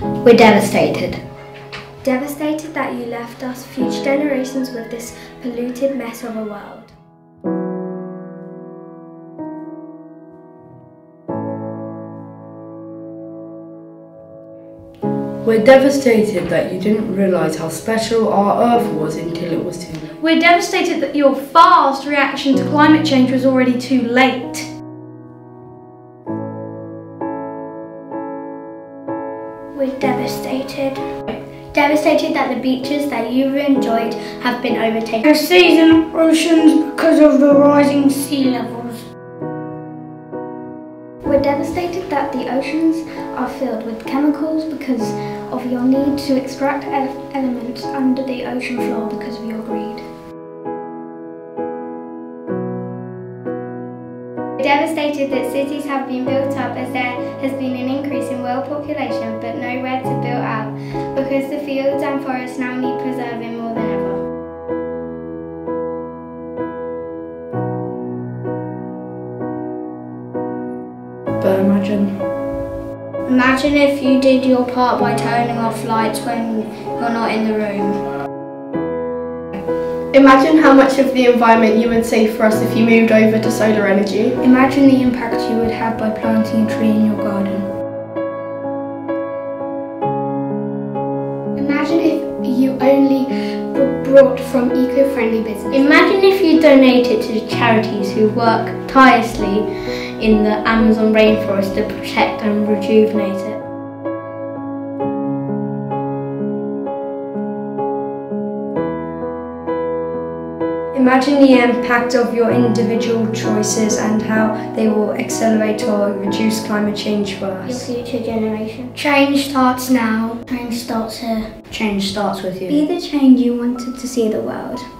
We're devastated. Devastated that you left us, future generations, with this polluted mess of a world. We're devastated that you didn't realise how special our Earth was until it was too late. We're devastated that your fast reaction to climate change was already too late. We're devastated. Devastated that the beaches that you enjoyed have been overtaken by seas and oceans because of the rising sea levels. We're devastated that the oceans are filled with chemicals because of your need to extract elements under the ocean floor because of your greed. We're devastated that cities have been built up as there has been an increase in world population but nowhere to build up because the fields and forests now need preserving more than ever. But imagine if you did your part by turning off lights when you're not in the room. Imagine how much of the environment you would save for us if you moved over to solar energy. Imagine the impact you would have by planting a tree in your garden. Imagine if you only brought from eco-friendly businesses. Imagine if you donated to charities who work tirelessly in the Amazon rainforest to protect and rejuvenate it. Imagine the impact of your individual choices and how they will accelerate or reduce climate change for us. Your future generation. Change starts now. Change starts here. Change starts with you. Be the change you wanted to see the world.